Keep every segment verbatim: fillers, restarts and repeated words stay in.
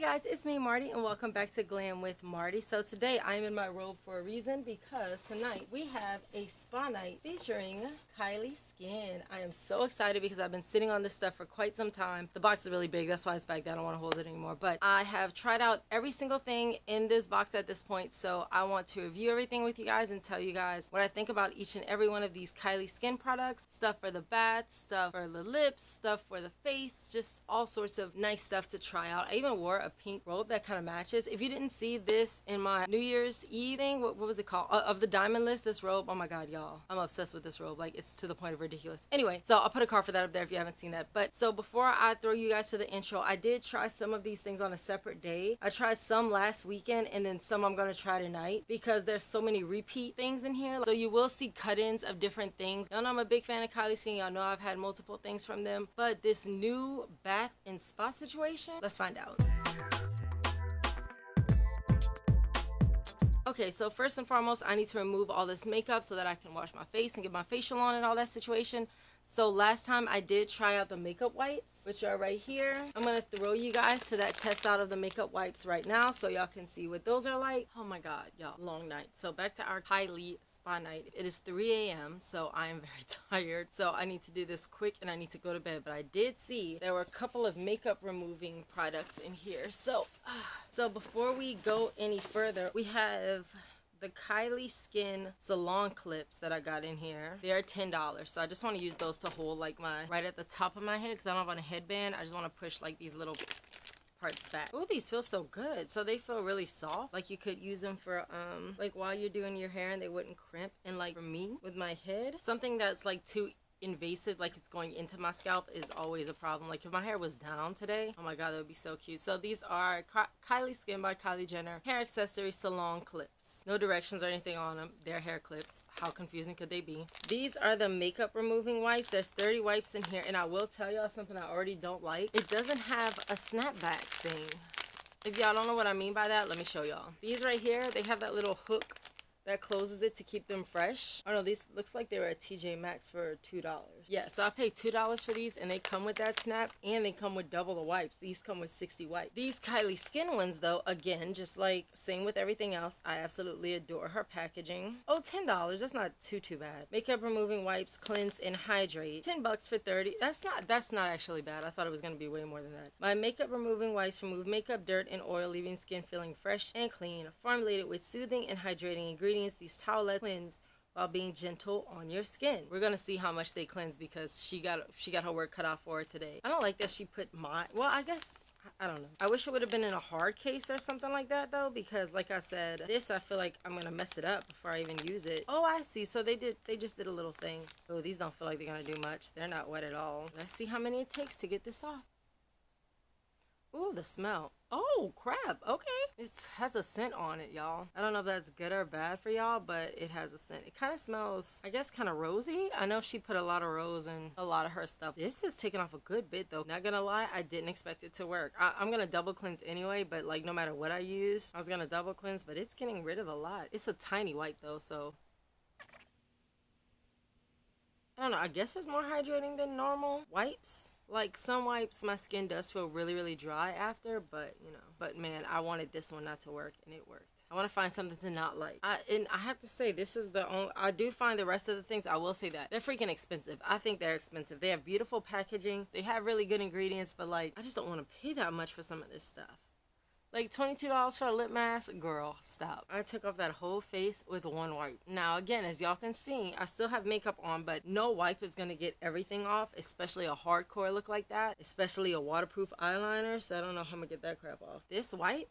Hey guys, it's me Marty and welcome back to Glam with Marty. So today I am in my robe for a reason because tonight we have a spa night featuring Kylie Skin. I am so excited because I've been sitting on this stuff for quite some time. The box is really big, that's why it's back there. I don't want to hold it anymore. But I have tried out every single thing in this box at this point, so I want to review everything with you guys and tell you guys what I think about each and every one of these Kylie Skin products. Stuff for the bath, stuff for the lips, stuff for the face, just all sorts of nice stuff to try out. I even wore a pink robe that kind of matches. If you didn't see this in my New Year's Eve thing, what, what was it called? Uh, of the diamond list, this robe, oh my god, y'all. I'm obsessed with this robe. Like, it's to the point of ridiculous. Anyway, so I'll put a card for that up there if you haven't seen that. But so before I throw you guys to the intro, I did try some of these things on a separate day. I tried some last weekend and then some I'm gonna try tonight because there's so many repeat things in here. So you will see cut-ins of different things. Y'all know I'm a big fan of Kylie Skin. Y'all know I've had multiple things from them. But this new bath and spa situation, let's find out. Okay, so first and foremost, I need to remove all this makeup so that I can wash my face and get my facial on and all that situation. So last time I did try out the makeup wipes, which are right here. I'm gonna throw you guys to that test out of the makeup wipes right now so y'all can see what those are like. Oh my god, y'all, long night. So back to our Kylie spa night. It is three A M so I am very tired. So I need to do this quick and I need to go to bed. But I did see there were a couple of makeup removing products in here. So, uh, so before we go any further, we have the Kylie Skin salon clips that I got in here. They are ten dollars, so I just want to use those to hold like my, right at the top of my head because I don't have on a headband. I just want to push like these little parts back. Oh, these feel so good. So they feel really soft. Like you could use them for um like while you're doing your hair and they wouldn't crimp. And like for me, with my head, something that's like too invasive, like it's going into my scalp, is always a problem. Like if my hair was down today, oh my god, that would be so cute. So these are Kylie Skin by Kylie Jenner hair accessory salon clips. No directions or anything on them. They're hair clips. How confusing could they be? These are the makeup removing wipes. There's thirty wipes in here, and I will tell y'all something I already don't like. It doesn't have a snapback thing. If y'all don't know what I mean by that, let me show y'all. These right here, they have that little hook that closes it to keep them fresh. I don't know, these looks like they were at T J Maxx for two dollars. Yeah, so I paid two dollars for these and they come with that snap and they come with double the wipes. These come with sixty wipes. These Kylie Skin ones though, again, just like same with everything else, I absolutely adore her packaging. Oh, ten dollars, that's not too, too bad. Makeup removing wipes, cleanse and hydrate. ten bucks for thirty. That's not, that's not actually bad. I thought it was gonna be way more than that. My makeup removing wipes remove makeup, dirt, and oil, leaving skin feeling fresh and clean. Formulated with soothing and hydrating ingredients. These towelettes cleanse while being gentle on your skin. We're gonna see how much they cleanse because she got she got her work cut out for her today. I don't like that she put my, well, I guess, I don't know. I wish it would have been in a hard case or something like that though, because like I said, this I feel like I'm gonna mess it up before I even use it. Oh, I see. So they did. They just did a little thing. Oh, these don't feel like they're gonna do much. They're not wet at all. Let's see how many it takes to get this off. Ooh, the smell. Oh, crap. Okay. It has a scent on it, y'all. I don't know if that's good or bad for y'all, but it has a scent. It kind of smells, I guess, kind of rosy. I know she put a lot of rose in a lot of her stuff. This is taking off a good bit, though. Not gonna lie, I didn't expect it to work. I I'm gonna double cleanse anyway, but, like, no matter what I use, I was gonna double cleanse, but it's getting rid of a lot. It's a tiny wipe, though, so I don't know. I guess it's more hydrating than normal wipes. Like, some wipes, my skin does feel really, really dry after, but, you know. But, man, I wanted this one not to work, and it worked. I want to find something to not like. I, and I have to say, this is the only, I do find the rest of the things, I will say that, they're freaking expensive. I think they're expensive. They have beautiful packaging. They have really good ingredients, but, like, I just don't want to pay that much for some of this stuff. Like, twenty-two dollars for a lip mask? Girl, stop. I took off that whole face with one wipe. Now, again, as y'all can see, I still have makeup on, but no wipe is going to get everything off, especially a hardcore look like that, especially a waterproof eyeliner, so I don't know how I'm going to get that crap off. This wipe?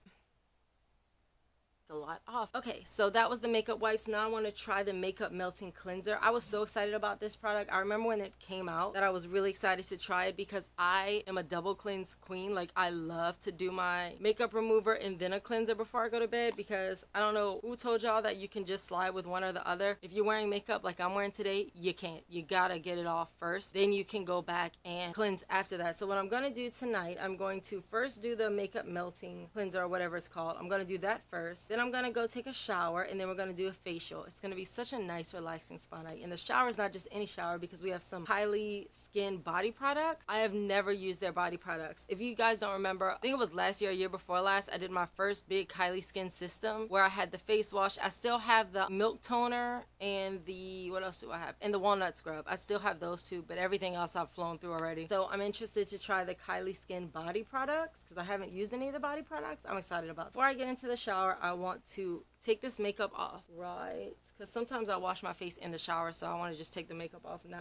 A lot off. Okay, so that was the makeup wipes. Now I want to try the makeup melting cleanser. I was so excited about this product. I remember when it came out that I was really excited to try it because I am a double cleanse queen. Like, I love to do my makeup remover and then a cleanser before I go to bed because I don't know who told y'all that you can just slide with one or the other. If you're wearing makeup like I'm wearing today, you can't. You gotta get it off first, then you can go back and cleanse after that. So what I'm gonna do tonight, I'm going to first do the makeup melting cleanser or whatever it's called. I'm gonna do that first. Then Then I'm going to go take a shower, and then we're going to do a facial. It's going to be such a nice, relaxing spa night. And the shower is not just any shower, because we have some Kylie Skin body products. I have never used their body products. If you guys don't remember, I think it was last year, year before last, I did my first big Kylie Skin system where I had the face wash. I still have the milk toner and the, what else do I have? And the walnut scrub. I still have those two, but everything else I've flown through already. So I'm interested to try the Kylie Skin body products because I haven't used any of the body products. I'm excited about it. Before I get into the shower, I want to take this makeup off, right? Because sometimes I wash my face in the shower, so I want to just take the makeup off now.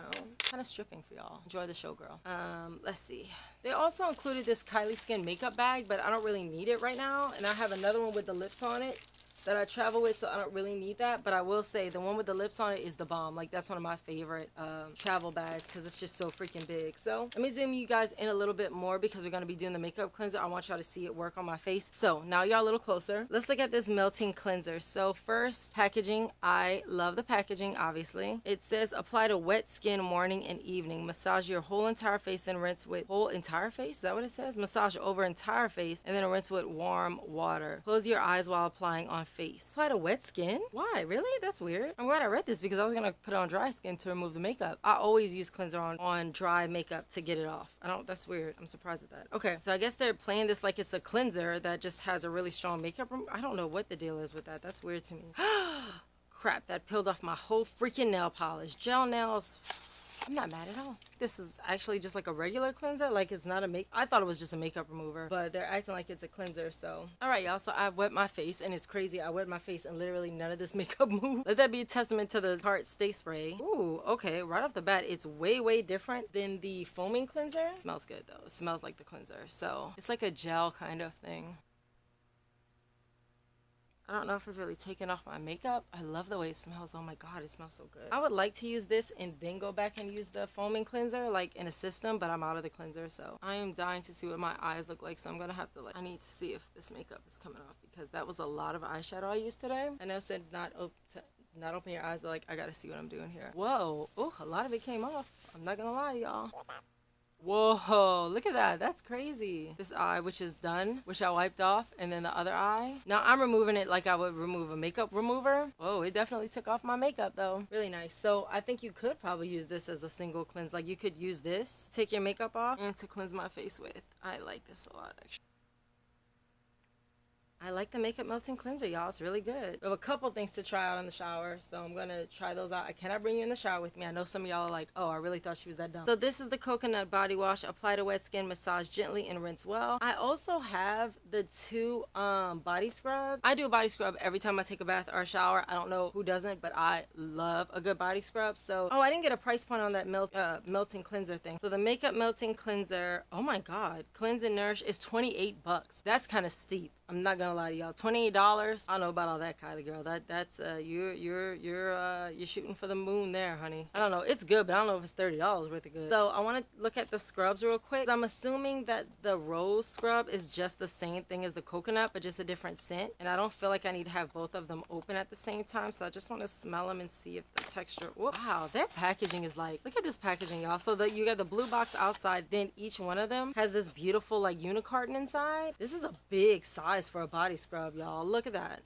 Kind of stripping for y'all. Enjoy the show, girl. Um, let's see. They also included this Kylie Skin makeup bag, but I don't really need it right now. And I have another one with the lips on it that I travel with, so I don't really need that. But I will say the one with the lips on it is the bomb. Like, that's one of my favorite um, travel bags because it's just so freaking big. So let me zoom you guys in a little bit more because we're going to be doing the makeup cleanser. I want y'all to see it work on my face. So now y'all a little closer. Let's look at this melting cleanser. So first, packaging. I love the packaging, obviously. It says apply to wet skin morning and evening. Massage your whole entire face, then rinse with whole entire face. Is that what it says? Massage over entire face and then rinse with warm water. Close your eyes while applying on face. Apply to wet skin? Why? Really? That's weird. I'm glad I read this because I was gonna put on dry skin to remove the makeup. I always use cleanser on, on dry makeup to get it off. I don't, that's weird. I'm surprised at that. Okay, so I guess they're playing this like it's a cleanser that just has a really strong makeup room. I don't know what the deal is with that. That's weird to me. Crap, that peeled off my whole freaking nail polish. Gel nails. I'm not mad at all. This is actually just like a regular cleanser. Like, it's not a make. I thought it was just a makeup remover, but they're acting like it's a cleanser. So, all right, y'all. So I wet my face, and it's crazy. I wet my face, and literally none of this makeup moved. Let that be a testament to the Tarte Stay Spray. Ooh, okay. Right off the bat, it's way, way different than the foaming cleanser. It smells good though. It smells like the cleanser. So it's like a gel kind of thing. I don't know if it's really taking off my makeup. I love the way it smells. Oh my God, it smells so good. I would like to use this and then go back and use the foaming cleanser, like in a system, but I'm out of the cleanser, so I am dying to see what my eyes look like. So I'm gonna have to, like, I need to see if this makeup is coming off because that was a lot of eyeshadow I used today. I know I said not open, not open your eyes, but like I gotta see what I'm doing here. Whoa, oh, a lot of it came off. I'm not gonna lie, y'all. Whoa, look at that. That's crazy. This eye, which is done, which I wiped off, and then the other eye. Now I'm removing it like I would remove a makeup remover. Oh, it definitely took off my makeup though. Really nice. So I think you could probably use this as a single cleanse. Like, you could use this to take your makeup off and to cleanse my face with. I like this a lot, actually. I like the makeup melting cleanser, y'all. It's really good. We have a couple things to try out in the shower, so I'm going to try those out. I cannot bring you in the shower with me. I know some of y'all are like, oh, I really thought she was that dumb. So this is the coconut body wash. Apply to wet skin, massage gently, and rinse well. I also have the two um, body scrubs. I do a body scrub every time I take a bath or a shower. I don't know who doesn't, but I love a good body scrub. So, oh, I didn't get a price point on that melt, uh, melting cleanser thing. So the makeup melting cleanser, oh my God, Cleanse and Nourish is twenty-eight bucks. That's kind of steep. I'm not gonna lie to y'all. twenty-eight dollars. I don't know about all that, Kylie girl. That that's uh, you're you're you're uh, you're shooting for the moon there, honey. I don't know. It's good, but I don't know if it's thirty dollars worth of good. So I want to look at the scrubs real quick. I'm assuming that the rose scrub is just the same thing as the coconut, but just a different scent. And I don't feel like I need to have both of them open at the same time. So I just want to smell them and see if the texture. Whoop. Wow, their packaging is like. Look at this packaging, y'all. So that you got the blue box outside. Then each one of them has this beautiful like unicarton inside. This is a big size for a body scrub, y'all. Look at that.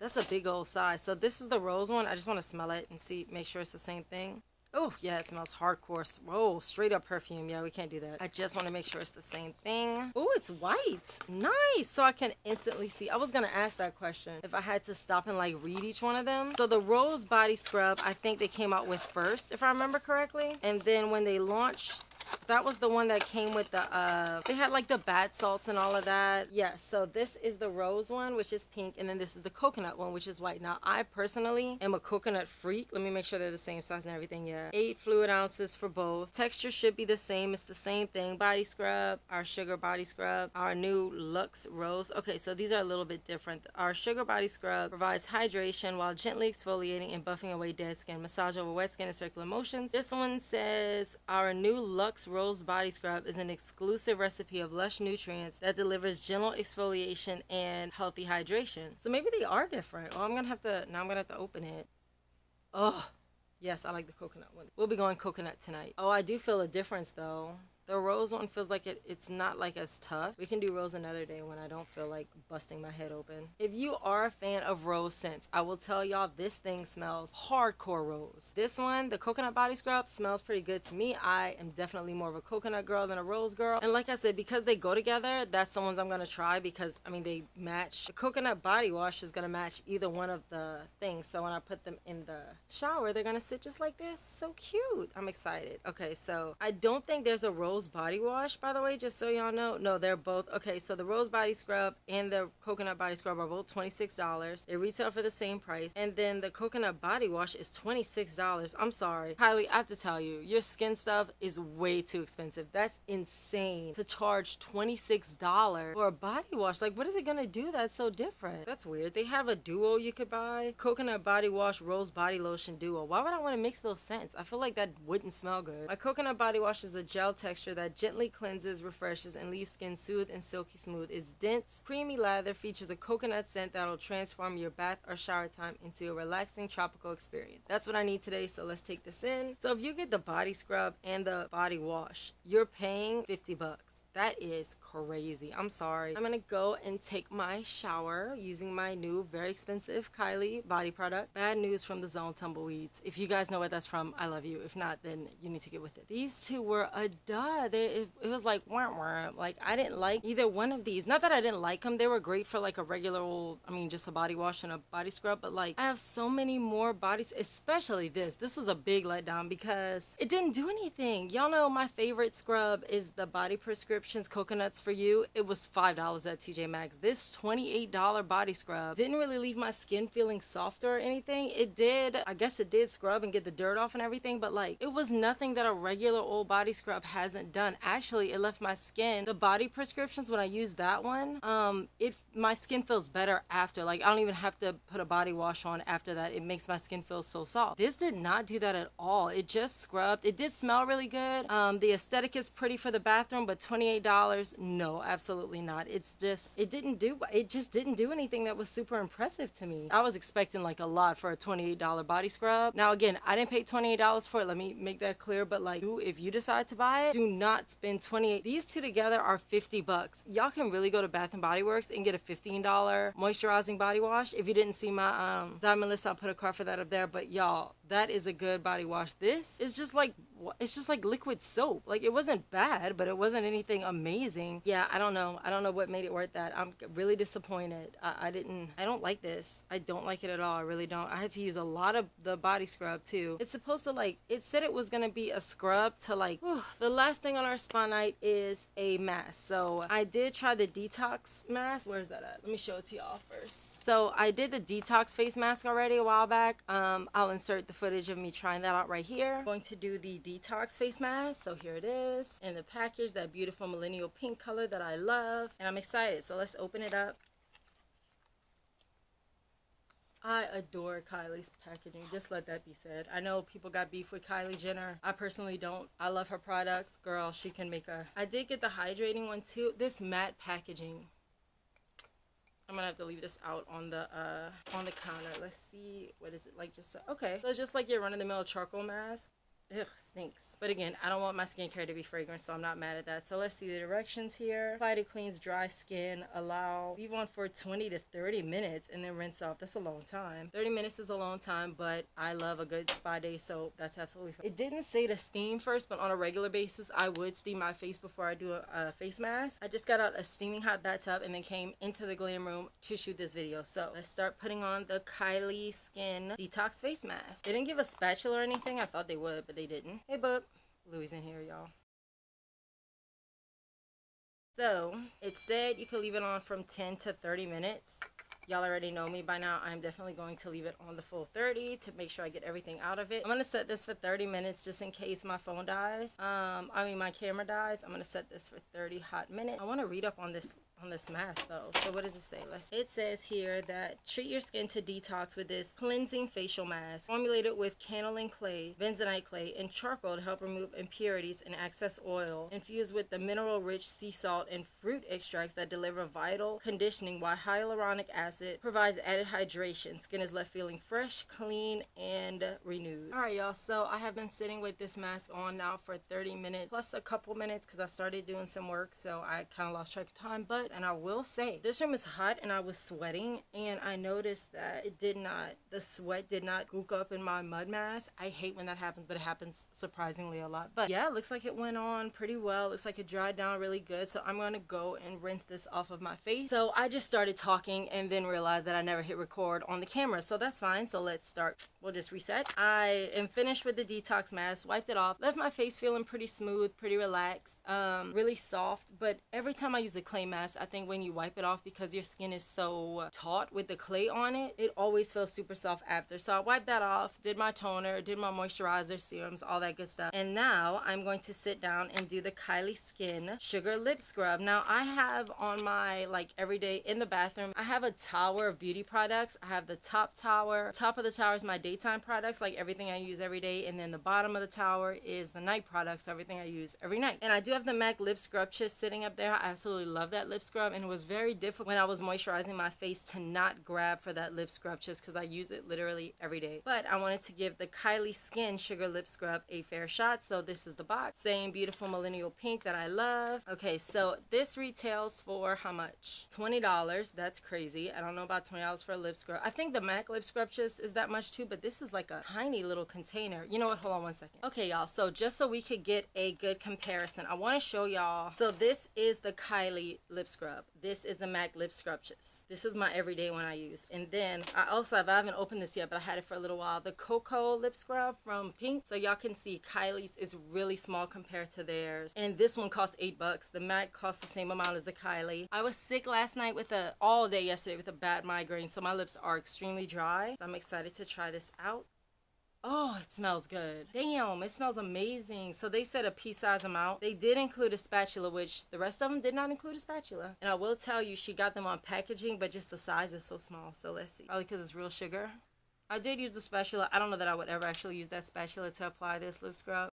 That's a big old size. So this is the rose one. I just want to smell it and see, make sure it's the same thing. Oh yeah, it smells hardcore. Whoa, straight up perfume. Yeah, we can't do that. I just want to make sure it's the same thing. Oh, it's white. Nice. So I can instantly see. I was gonna ask that question if I had to stop and like read each one of them. So the rose body scrub, I think they came out with first, if I remember correctly, and then when they launched, that was the one that came with the, uh, they had like the bath salts and all of that. Yeah, so this is the rose one, which is pink, and then this is the coconut one, which is white. Now, I personally am a coconut freak. Let me make sure they're the same size and everything, yeah. Eight fluid ounces for both. Texture should be the same. It's the same thing. Body scrub, our sugar body scrub, our new Luxe Rose. Okay, so these are a little bit different. Our sugar body scrub provides hydration while gently exfoliating and buffing away dead skin. Massage over wet skin in circular motions. This one says our new Luxe Rose Rose Body Scrub is an exclusive recipe of lush nutrients that delivers gentle exfoliation and healthy hydration. So maybe they are different. Well, I'm gonna have to, now I'm gonna have to open it. Oh, yes, I like the coconut one. We'll be going coconut tonight. Oh, I do feel a difference though. The rose one feels like it, it's not like as tough. We can do rose another day when I don't feel like busting my head open. If you are a fan of rose scents, I will tell y'all this thing smells hardcore rose. This one, the coconut body scrub, smells pretty good to me. I am definitely more of a coconut girl than a rose girl. And like I said, because they go together, that's the ones I'm going to try because, I mean, they match. The coconut body wash is going to match either one of the things. So when I put them in the shower, they're going to sit just like this. So cute. I'm excited. Okay, so I don't think there's a rose body wash, by the way, just so y'all know. No, they're both. Okay, so the rose body scrub and the coconut body scrub are both twenty-six dollars. They retail for the same price. And then the coconut body wash is twenty-six dollars. I'm sorry, Kylie, I have to tell you, your skin stuff is way too expensive. That's insane to charge twenty-six dollars for a body wash. Like, what is it gonna do that's so different? That's weird. They have a duo you could buy. Coconut body wash, rose body lotion duo. Why would I want to mix those scents? I feel like that wouldn't smell good. My coconut body wash is a gel texture that gently cleanses, refreshes, and leaves skin soothed and silky smooth. It's dense, creamy lather, features a coconut scent that'll transform your bath or shower time into a relaxing tropical experience. That's what I need today, so let's take this in. So if you get the body scrub and the body wash, you're paying fifty bucks. That is crazy. I'm sorry. I'm gonna go and take my shower using my new, very expensive Kylie body product. Bad news from the Zone Tumbleweeds. If you guys know what that's from, I love you. If not, then you need to get with it. These two were a duh. They, it, it was like, wah, wah. Like, I didn't like either one of these. Not that I didn't like them. They were great for like a regular old, I mean, just a body wash and a body scrub. But like, I have so many more bodies, especially this. This was a big letdown because it didn't do anything. Y'all know my favorite scrub is the Body Prescription. Coconuts for you. It was five dollars at T J Maxx. This twenty-eight dollar body scrub didn't really leave my skin feeling softer or anything. It did, I guess it did scrub and get the dirt off and everything, but like, it was nothing that a regular old body scrub hasn't done. Actually, it left my skin, the Body Prescriptions, when I used that one, um, it my skin feels better after. Like, I don't even have to put a body wash on after that. It makes my skin feel so soft. This did not do that at all. It just scrubbed. It did smell really good. Um, the aesthetic is pretty for the bathroom, but twenty-eight dollars dollars no, absolutely not. It's just, it didn't do, it just didn't do anything that was super impressive to me. I was expecting like a lot for a twenty-eight dollar body scrub. Now again, I didn't pay twenty-eight dollars for it, let me make that clear, but like, if you decide to buy it, do not spend twenty-eight dollars. These two together are fifty bucks. Y'all can really go to Bath and Body Works and get a fifteen dollar moisturizing body wash. If you didn't see my um diamond list, I'll put a card for that up there, but y'all, that is a good body wash. This is just like, it's just like liquid soap. Like, it wasn't bad, but it wasn't anything amazing. Yeah, I don't know. I don't know what made it worth that. I'm really disappointed. I, I didn't, I don't like this. I don't like it at all. I really don't. I had to use a lot of the body scrub too. It's supposed to like, it said it was going to be a scrub to like, whew. The last thing on our spa night is a mask. So I did try the detox mask. Where's that at? Let me show it to y'all first. So I did the detox face mask already a while back. Um, I'll insert the footage of me trying that out right here. I'm going to do the detox face mask. So here it is. And the package, that beautiful millennial pink color that I love. And I'm excited. So let's open it up. I adore Kylie's packaging. Just let that be said. I know people got beef with Kylie Jenner. I personally don't. I love her products. Girl, she can make a... I did get the hydrating one too. This matte packaging. I'm gonna have to leave this out on the uh, on the counter. Let's see. What is it? Like just... Okay. So it's just like your run-of-the-mill charcoal mask. Ugh, stinks. But again, I don't want my skincare to be fragrant, so I'm not mad at that. So let's see the directions here. Apply to cleanse dry skin. Allow. Leave on for twenty to thirty minutes and then rinse off. That's a long time. thirty minutes is a long time, but I love a good spa day, so that's absolutely fine. It didn't say to steam first, but on a regular basis, I would steam my face before I do a, a face mask. I just got out a steaming hot bathtub and then came into the glam room to shoot this video. So let's start putting on the Kylie Skin Detox Face Mask. They didn't give a spatula or anything. I thought they would, but they didn't. Hey, bub. Louis in here, y'all. So, it said you could leave it on from ten to thirty minutes. Y'all already know me by now. I'm definitely going to leave it on the full thirty to make sure I get everything out of it. I'm going to set this for thirty minutes just in case my phone dies. Um, I mean, my camera dies. I'm going to set this for thirty hot minutes. I want to read up on this on this mask though. So what does it say? Let's, it says here that treat your skin to detox with this cleansing facial mask formulated with canola clay, benzoate clay, and charcoal to help remove impurities and excess oil, infused with the mineral-rich sea salt and fruit extracts that deliver vital conditioning while hyaluronic acid provides added hydration. Skin is left feeling fresh, clean, and renewed. Alright y'all, so I have been sitting with this mask on now for thirty minutes plus a couple minutes because I started doing some work, so I kind of lost track of time. But and I will say, this room is hot and I was sweating, and I noticed that it did not, the sweat did not gook up in my mud mask. I hate when that happens, but it happens surprisingly a lot. But yeah, it looks like it went on pretty well. Looks like it dried down really good, so I'm gonna go and rinse this off of my face. So I just started talking and then realized that I never hit record on the camera, so that's fine. So let's start. We'll just reset. I am finished with the detox mask, wiped it off, left my face feeling pretty smooth, pretty relaxed, um, really soft. But every time I use a clay mask, I think when you wipe it off, because your skin is so taut with the clay on it, it always feels super soft after. So I wiped that off, did my toner, did my moisturizer, serums, all that good stuff. And now I'm going to sit down and do the Kylie Skin Sugar Lip Scrub. Now I have on my, like, everyday in the bathroom, I have a tower of beauty products. I have the top tower. Top of the tower is my daytime products, like everything I use every day. And then the bottom of the tower is the night products, everything I use every night. And I do have the MAC Lip Scrub just sitting up there. I absolutely love that lip scrub, and it was very difficult when I was moisturizing my face to not grab for that lip scrub just because I use it literally every day. But I wanted to give the Kylie Skin Sugar Lip Scrub a fair shot, so this is the box. Same beautiful millennial pink that I love. Okay, so this retails for how much? twenty dollars. That's crazy. I don't know about twenty dollars for a lip scrub. I think the MAC Lip Scrub just is that much too, but this is like a tiny little container. You know what? Hold on one second. Okay, y'all, so just so we could get a good comparison, I want to show y'all. So this is the Kylie Lip Scrub. This is the MAC Lip Scrub just. This is my everyday one I use. And then I also have, I haven't opened this yet, but I had it for a little while, the Cocoa Lip Scrub from Pink. So y'all can see Kylie's is really small compared to theirs. And this one costs eight bucks. The MAC costs the same amount as the Kylie. I was sick last night with a, all day yesterday with a bad migraine, so my lips are extremely dry. So I'm excited to try this out. Oh, it smells good. Damn, it smells amazing. So they said a pea size amount. They did include a spatula, which the rest of them did not include a spatula. And I will tell you, she got them on packaging, but just the size is so small. So let's see. Probably because it's real sugar. I did use the spatula. I don't know that I would ever actually use that spatula to apply this lip scrub.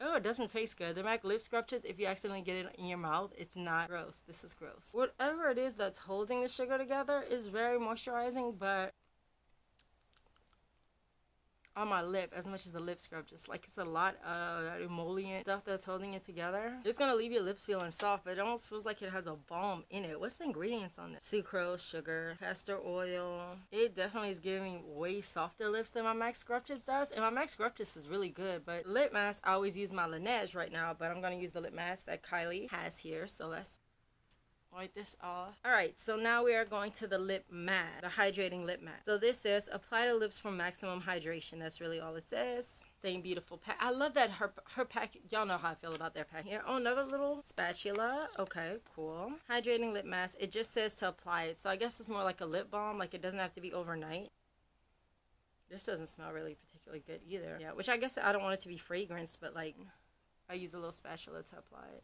Oh, it doesn't taste good. The MAC Lip Scrub just, if you accidentally get it in your mouth, it's not gross. This is gross. Whatever it is that's holding the sugar together is very moisturizing, but on my lip, as much as the lip scrub, just like it's a lot of that emollient stuff that's holding it together. It's gonna leave your lips feeling soft, but it almost feels like it has a balm in it. What's the ingredients on this? Sucrose, sugar, castor oil. It definitely is giving me way softer lips than my MAC Scrub just does, and my MAC Scrub just is really good. But lip mask, I always use my Laneige right now, but I'm gonna use the lip mask that Kylie has here. So let's wipe this off. Alright, so now we are going to the lip mask, the hydrating lip mask. So this says, apply to lips for maximum hydration. That's really all it says. Same beautiful pack. I love that her her pack. Y'all know how I feel about their pack here. Oh, another little spatula. Okay, cool. Hydrating lip mask. It just says to apply it. So I guess it's more like a lip balm. Like it doesn't have to be overnight. This doesn't smell really particularly good either. Yeah, which I guess I don't want it to be fragrance, but like I use a little spatula to apply it.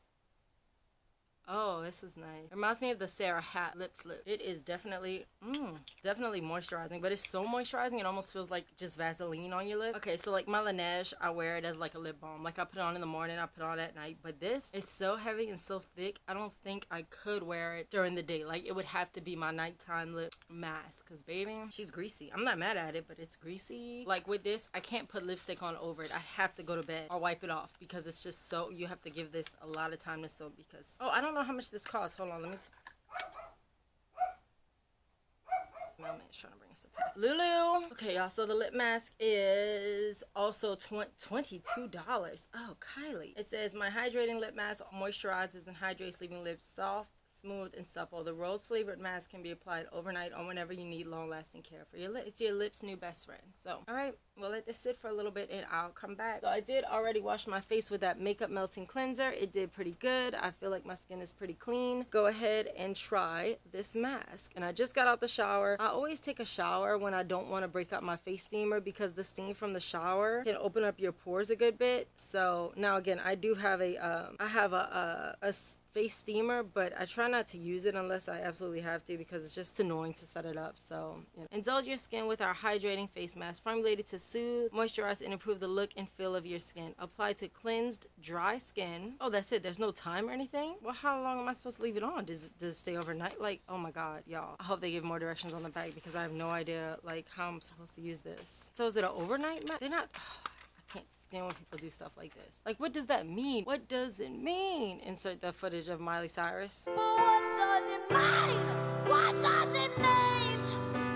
Oh, this is nice. Reminds me of the Sarah Happ Lip Slip. It is definitely, mmm, definitely moisturizing, but it's so moisturizing it almost feels like just Vaseline on your lip. Okay, so like my Laneige, I wear it as like a lip balm. Like I put it on in the morning, I put it on at night, but this, it's so heavy and so thick, I don't think I could wear it during the day. Like it would have to be my nighttime lip mask, because baby, she's greasy. I'm not mad at it, but it's greasy. Like with this, I can't put lipstick on over it. I have to go to bed or wipe it off because it's just so, you have to give this a lot of time to soak because, oh, I don't know how much this costs. Hold on, let me Moment's trying to bring us up. Lulu. Okay, y'all, so the lip mask is also twenty-two dollars. Oh, Kylie. It says, my hydrating lip mask moisturizes and hydrates, leaving lips soft, smooth, and supple. The rose-flavored mask can be applied overnight or whenever you need long-lasting care for your lips. It's your lips' new best friend. So, all right, we'll let this sit for a little bit, and I'll come back. So I did already wash my face with that makeup melting cleanser. It did pretty good. I feel like my skin is pretty clean. Go ahead and try this mask. And I just got out the shower. I always take a shower when I don't want to break out my face steamer because the steam from the shower can open up your pores a good bit. So now, again, I do have a, um, I have a, a, a face steamer, but I try not to use it unless I absolutely have to because it's just annoying to set it up. So you know. Indulge your skin with our hydrating face mask formulated to soothe, moisturize, and improve the look and feel of your skin. Apply to cleansed, dry skin. Oh, that's it. There's no time or anything? Well, how long am I supposed to leave it on? Does, does it stay overnight? Like, oh my god, y'all. I hope they give more directions on the back because I have no idea like how I'm supposed to use this. So is it an overnight mask? They're not... I can't stand when people do stuff like this. Like, what does that mean? What does it mean? Insert the footage of Miley Cyrus. But what does it mean? What does it mean?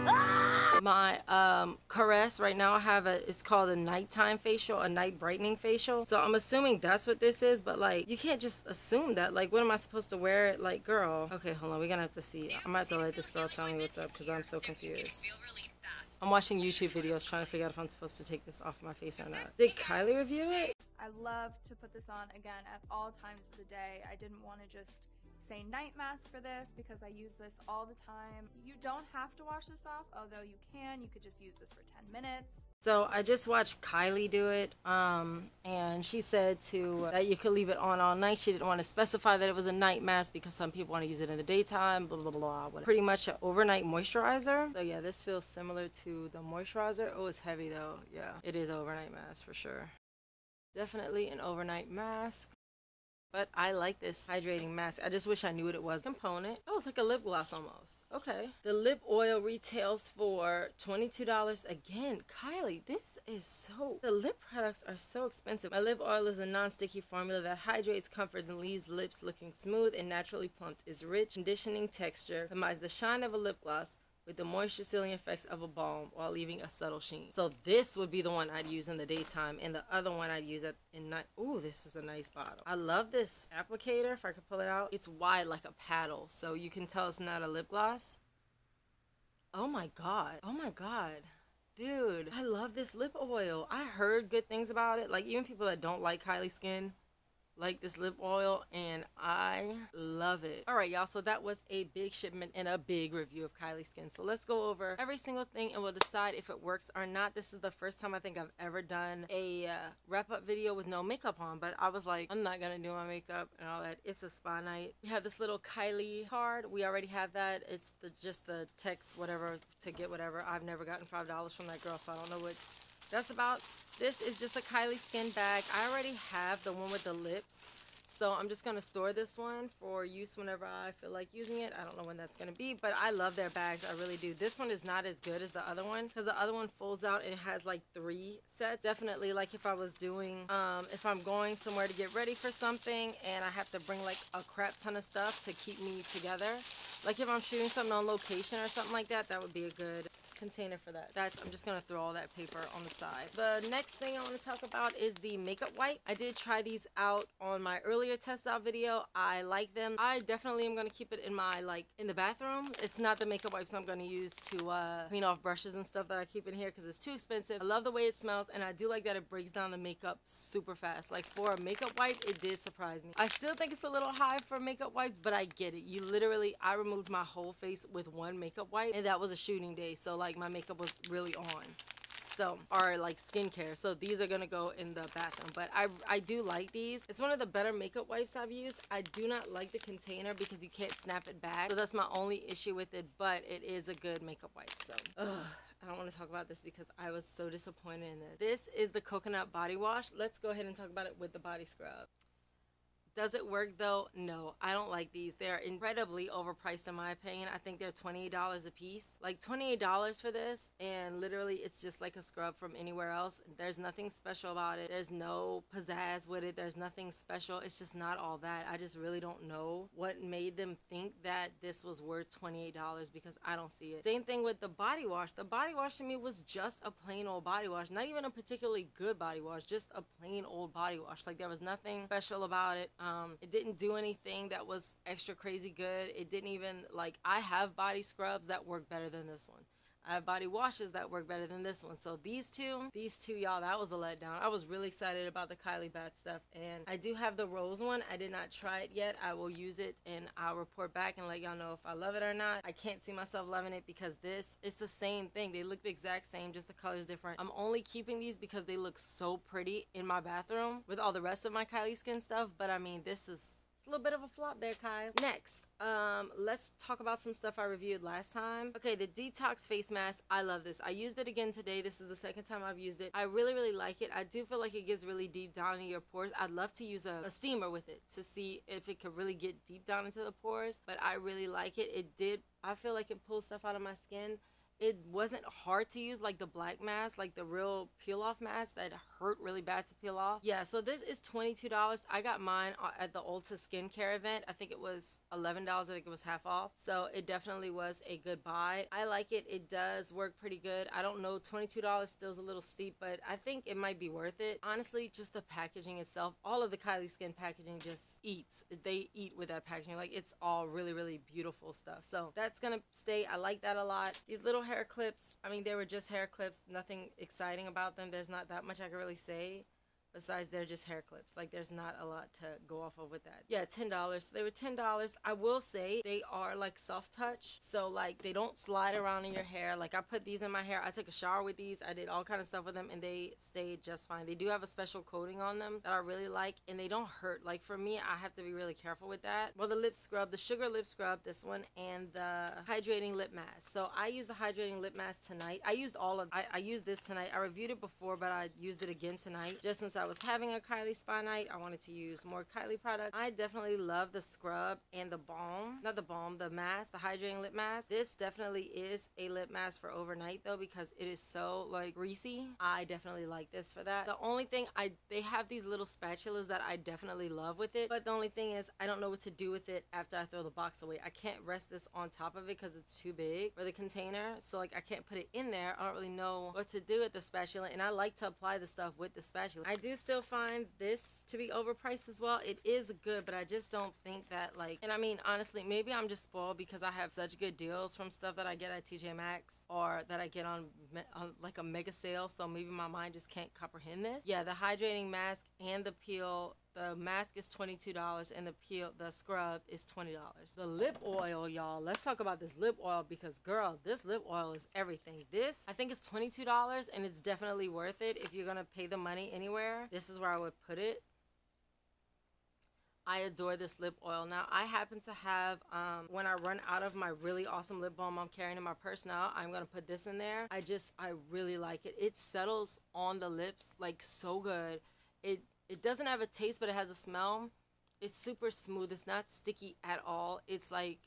Ah! My um, Caress right now, I have a, it's called a nighttime facial, a night brightening facial. So I'm assuming that's what this is, but like, you can't just assume that. Like, what am I supposed to wear it? Like, girl. Okay, hold on, we're gonna have to see. I'm gonna have to let this girl tell me what's up because I'm so confused. I'm watching YouTube videos trying to figure out if I'm supposed to take this off my face or not. Did Kylie review it? I love to put this on again at all times of the day. I didn't want to just say night mask for this because I use this all the time. You don't have to wash this off, although you can. You could just use this for ten minutes. So I just watched Kylie do it, um, and she said to uh, that you could leave it on all night. She didn't want to specify that it was a night mask because some people want to use it in the daytime, blah, blah, blah, whatever. Pretty much an overnight moisturizer. So yeah, this feels similar to the moisturizer. Oh, it's heavy though. Yeah, it is an overnight mask for sure. Definitely an overnight mask. But I like this hydrating mask. I just wish I knew what it was. Component. Oh, it's like a lip gloss almost. Okay. The lip oil retails for twenty-two dollars. Again, Kylie, this is so... The lip products are so expensive. My lip oil is a non-sticky formula that hydrates, comforts, and leaves lips looking smooth and naturally plumped. Its rich conditioning texture combines the shine of a lip gloss with the moisture-sealing effects of a balm while leaving a subtle sheen. So this would be the one I'd use in the daytime, and the other one I'd use at night. Ooh, this is a nice bottle. I love this applicator, if I could pull it out. It's wide like a paddle, so you can tell it's not a lip gloss. Oh my god. Oh my god. Dude, I love this lip oil. I heard good things about it. Like, even people that don't like Kylie skin like this lip oil, and I love it. All right, y'all, so that was a big shipment and a big review of Kylie skin. So let's go over every single thing and we'll decide if it works or not. This is the first time I think I've ever done a uh, wrap-up video with no makeup on, but I was like, I'm not gonna do my makeup and all that. It's a spa night. We have this little Kylie card. We already have that. It's the just the text whatever to get whatever. I've never gotten five dollars from that girl, so I don't know what that's about. This is just a Kylie skin bag. I already have the one with the lips, so I'm just gonna store this one for use whenever I feel like using it. I don't know when that's gonna be, but I love their bags, I really do. This one is not as good as the other one because the other one folds out and it has like three sets. Definitely, like if I was doing, um, if I'm going somewhere to get ready for something and I have to bring like a crap ton of stuff to keep me together. Like if I'm shooting something on location or something like that, that would be a good container for that. That's, I'm just gonna throw all that paper on the side. The next thing I want to talk about is the makeup wipe. I did try these out on my earlier test out video. I like them. I definitely am gonna keep it in my, like, in the bathroom. It's not the makeup wipes I'm gonna use to uh, clean off brushes and stuff that I keep in here because it's too expensive. I love the way it smells, and I do like that it breaks down the makeup super fast. Like, for a makeup wipe, it did surprise me. I still think it's a little high for makeup wipes, but I get it. You literally, I removed my whole face with one makeup wipe, and that was a shooting day, so like, like my makeup was really on, so or like skincare, so these are gonna go in the bathroom. But I, I do like these. It's one of the better makeup wipes I've used. I do not like the container because you can't snap it back, so that's my only issue with it, but it is a good makeup wipe. So ugh, I don't want to talk about this because I was so disappointed in this. This is the coconut body wash. Let's go ahead and talk about it with the body scrub. Does it work though? No, I don't like these. They're incredibly overpriced in my opinion. I think they're twenty-eight dollars a piece. Like twenty-eight dollars for this, and literally it's just like a scrub from anywhere else. There's nothing special about it. There's no pizzazz with it. There's nothing special. It's just not all that. I just really don't know what made them think that this was worth twenty-eight dollars because I don't see it. Same thing with the body wash. The body wash to me was just a plain old body wash. Not even a particularly good body wash, just a plain old body wash. Like there was nothing special about it. Um, Um, it didn't do anything that was extra crazy good. It didn't even, like, I have body scrubs that work better than this one. I have body washes that work better than this one. So these two, these two, y'all, that was a letdown. I was really excited about the Kylie Bat stuff, and I do have the rose one. I did not try it yet. I will use it, and I'll report back and let y'all know if I love it or not. I can't see myself loving it because this, it's the same thing. They look the exact same, just the color's different. I'm only keeping these because they look so pretty in my bathroom with all the rest of my Kylie skin stuff, but I mean, this is A little bit of a flop there, Kai. Next, um, let's talk about some stuff I reviewed last time. Okay, the Detox Face Mask. I love this. I used it again today. This is the second time I've used it. I really, really like it. I do feel like it gets really deep down into your pores. I'd love to use a, a steamer with it to see if it could really get deep down into the pores, but I really like it. It did, I feel like it pulled stuff out of my skin. It wasn't hard to use like the black mask, like the real peel-off mask that hurt really bad to peel off. Yeah, so this is twenty-two dollars. I got mine at the Ulta skincare event. I think it was eleven dollars. I think it was half off. So it definitely was a good buy. I like it. It does work pretty good. I don't know. twenty-two dollars still is a little steep, but I think it might be worth it. Honestly, just the packaging itself, all of the Kylie Skin packaging just eats. They eat with that packaging. Like, it's all really, really beautiful stuff. So that's going to stay. I like that a lot. These little hair clips, I mean, they were just hair clips, nothing exciting about them. There's not that much I can really say besides they're just hair clips. Like, there's not a lot to go off of with that. Yeah, ten dollars. So they were ten dollars. I will say they are like soft touch, so like they don't slide around in your hair. Like, I put these in my hair. I took a shower with these. I did all kind of stuff with them and they stayed just fine. They do have a special coating on them that I really like, and they don't hurt. Like, for me, I have to be really careful with that. Well, the lip scrub, the sugar lip scrub, this one, and the hydrating lip mask. So I used the hydrating lip mask tonight. I used all of I, I used this tonight. I reviewed it before, but I used it again tonight just since I was having a Kylie spa night. I wanted to use more Kylie product. I definitely love the scrub and the balm. Not the balm, the mask, the hydrating lip mask. This definitely is a lip mask for overnight though, because it is so like greasy. I definitely like this for that. The only thing, I they have these little spatulas that I definitely love with it, but the only thing is I don't know what to do with it after I throw the box away. I can't rest this on top of it because it's too big for the container, so like I can't put it in there. I don't really know what to do with the spatula, and I like to apply the stuff with the spatula. I do I do still find this to be overpriced as well. It is good, but I just don't think that like, and I mean, honestly, maybe I'm just spoiled because I have such good deals from stuff that I get at T J Maxx or that I get on, on like a mega sale, so maybe my mind just can't comprehend this. Yeah, the hydrating mask and the peel, the mask is twenty-two dollars and the peel, the scrub is twenty dollars. The lip oil, y'all. Let's talk about this lip oil because, girl, this lip oil is everything. This, I think it's twenty-two dollars and it's definitely worth it. If you're going to pay the money anywhere, this is where I would put it. I adore this lip oil. Now, I happen to have, um, when I run out of my really awesome lip balm I'm carrying in my purse now, I'm going to put this in there. I just, I really like it. It settles on the lips like so good. It It doesn't have a taste, but it has a smell. It's super smooth. It's not sticky at all. It's like,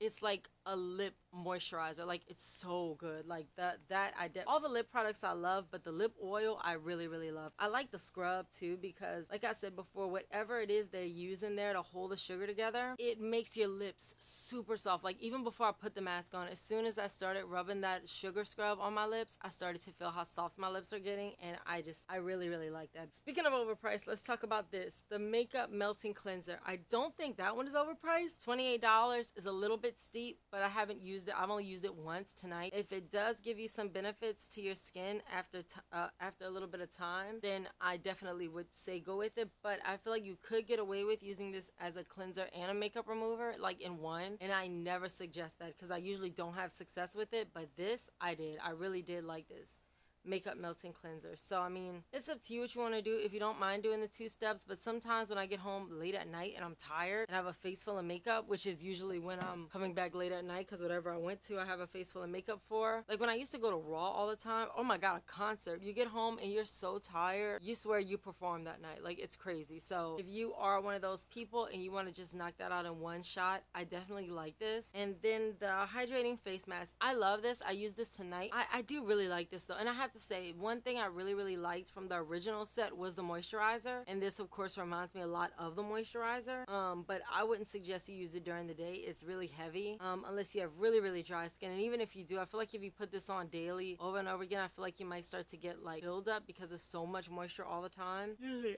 it's like a lip moisturizer. Like, it's so good. Like that, that I did. All the lip products I love, but the lip oil I really, really love. I like the scrub too because, like I said before, whatever it is they're using there to hold the sugar together, it makes your lips super soft. Like, even before I put the mask on, as soon as I started rubbing that sugar scrub on my lips, I started to feel how soft my lips are getting, and I just, I really, really like that. Speaking of overpriced, let's talk about this. The Makeup Melting Cleanser. I don't think that one is overpriced. twenty-eight dollars is a little bit steep, but I haven't used it. I've only used it once tonight. If it does give you some benefits to your skin after t uh, after a little bit of time, then I definitely would say go with it, but I feel like you could get away with using this as a cleanser and a makeup remover, like in one, and I never suggest that because I usually don't have success with it, but this I did. I really did like this Makeup Melting Cleanser. So I mean, it's up to you what you want to do. If you don't mind doing the two steps, but sometimes when I get home late at night and I'm tired and I have a face full of makeup, which is usually when I'm coming back late at night because whatever I went to, I have a face full of makeup for. Like when I used to go to Raw all the time, oh my god, a concert. You get home and you're so tired, you swear you performed that night. Like, it's crazy. So if you are one of those people and you want to just knock that out in one shot, I definitely like this. And then the hydrating face mask. I love this. I use this tonight. I, I do really like this though, and I have to say, one thing I really really liked from the original set was the moisturizer, and this of course reminds me a lot of the moisturizer, um but I wouldn't suggest you use it during the day. It's really heavy, um unless you have really really dry skin. And even if you do, I feel like if you put this on daily over and over again, I feel like you might start to get like buildup because there's so much moisture all the time.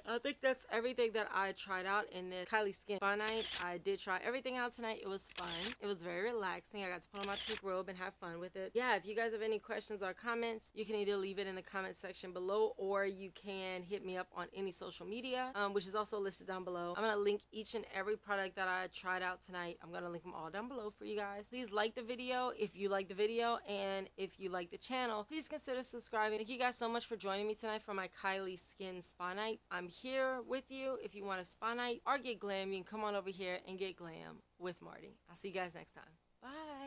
I think that's everything that I tried out in the Kylie Skin Spa Night. I did try everything out tonight. It was fun. It was very relaxing. I got to put on my pink robe and have fun with it. Yeah, if you guys have any questions or comments, you can either leave leave it in the comment section below, or you can hit me up on any social media, um, which is also listed down below. I'm going to link each and every product that I tried out tonight. I'm going to link them all down below for you guys. Please like the video if you like the video, and if you like the channel, please consider subscribing. Thank you guys so much for joining me tonight for my Kylie Skin Spa Night. I'm here with you if you want a spa night or get glam. You can come on over here and get glam with Marty. I'll see you guys next time. Bye.